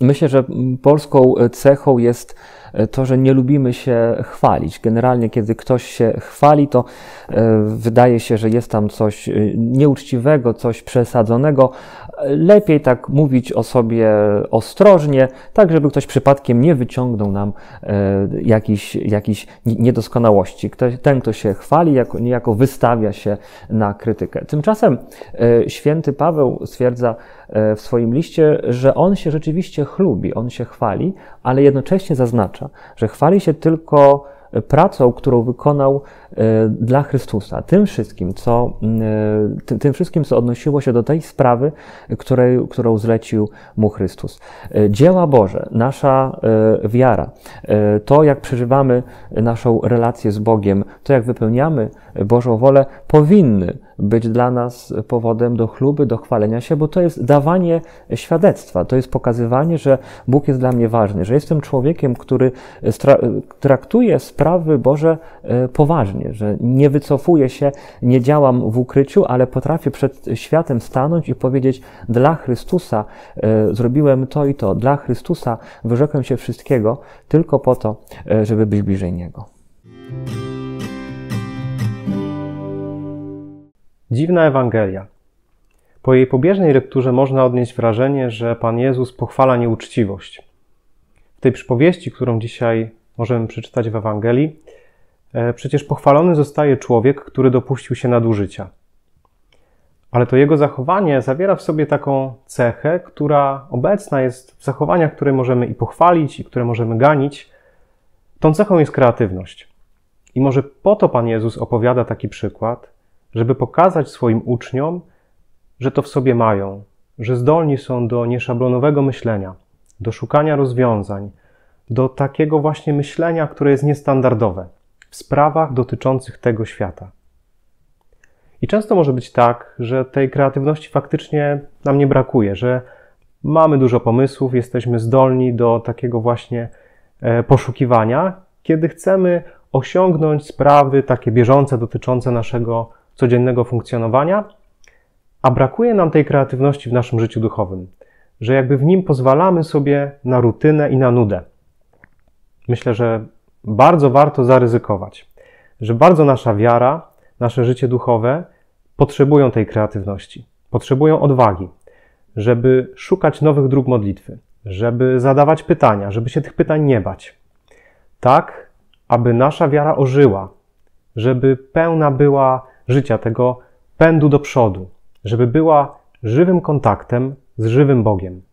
Myślę, że polską cechą jest to, że nie lubimy się chwalić. Generalnie, kiedy ktoś się chwali, to wydaje się, że jest tam coś nieuczciwego, coś przesadzonego. Lepiej tak mówić o sobie ostrożnie, tak żeby ktoś przypadkiem nie wyciągnął nam jakichś niedoskonałości. Ten, kto się chwali, niejako wystawia się na krytykę. Tymczasem święty Paweł stwierdza w swoim liście, że on się rzeczywiście chlubi, on się chwali, ale jednocześnie zaznacza, że chwali się tylko pracą, którą wykonał dla Chrystusa, tym wszystkim, co odnosiło się do tej sprawy, którą zlecił mu Chrystus. Dzieła Boże, nasza wiara, to jak przeżywamy naszą relację z Bogiem, to jak wypełniamy Bożą wolę, powinny być dla nas powodem do chluby, do chwalenia się, bo to jest dawanie świadectwa, to jest pokazywanie, że Bóg jest dla mnie ważny, że jestem człowiekiem, który traktuje sprawy Boże poważnie, że nie wycofuję się, nie działam w ukryciu, ale potrafię przed światem stanąć i powiedzieć: dla Chrystusa zrobiłem to i to, dla Chrystusa wyrzekłem się wszystkiego, tylko po to, żeby być bliżej Niego. Dziwna Ewangelia. Po jej pobieżnej lekturze można odnieść wrażenie, że Pan Jezus pochwala nieuczciwość. W tej przypowieści, którą dzisiaj możemy przeczytać w Ewangelii, przecież pochwalony zostaje człowiek, który dopuścił się nadużycia. Ale to jego zachowanie zawiera w sobie taką cechę, która obecna jest w zachowaniach, które możemy i pochwalić, i które możemy ganić. Tą cechą jest kreatywność. I może po to Pan Jezus opowiada taki przykład, żeby pokazać swoim uczniom, że to w sobie mają, że zdolni są do nieszablonowego myślenia, do szukania rozwiązań, do takiego właśnie myślenia, które jest niestandardowe w sprawach dotyczących tego świata. I często może być tak, że tej kreatywności faktycznie nam nie brakuje, że mamy dużo pomysłów, jesteśmy zdolni do takiego właśnie poszukiwania, kiedy chcemy osiągnąć sprawy takie bieżące, dotyczące naszego codziennego funkcjonowania, a brakuje nam tej kreatywności w naszym życiu duchowym, że jakby w nim pozwalamy sobie na rutynę i na nudę. Myślę, że bardzo warto zaryzykować, że bardzo nasza wiara, nasze życie duchowe potrzebują tej kreatywności, potrzebują odwagi, żeby szukać nowych dróg modlitwy, żeby zadawać pytania, żeby się tych pytań nie bać. Tak, aby nasza wiara ożyła, żeby pełna była życia, tego pędu do przodu, żeby była żywym kontaktem z żywym Bogiem.